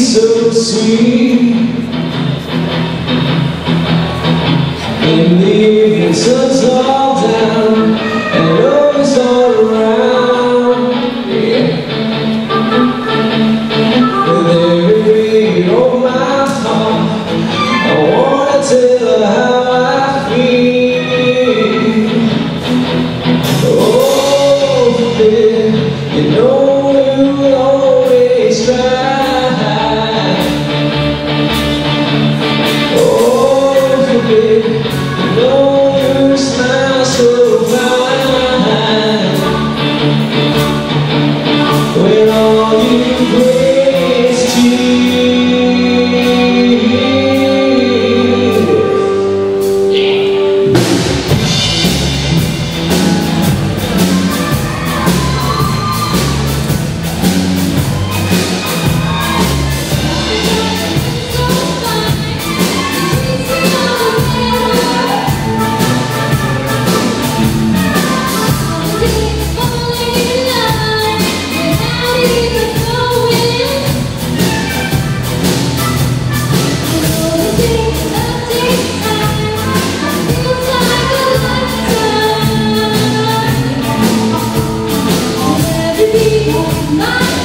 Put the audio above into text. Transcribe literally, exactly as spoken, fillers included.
So sweet in the evening, sun's all down and love is all around. Yeah. With every beat on my heart, I wanna tell her how I feel. Oh, yeah, you know you always try. Bye.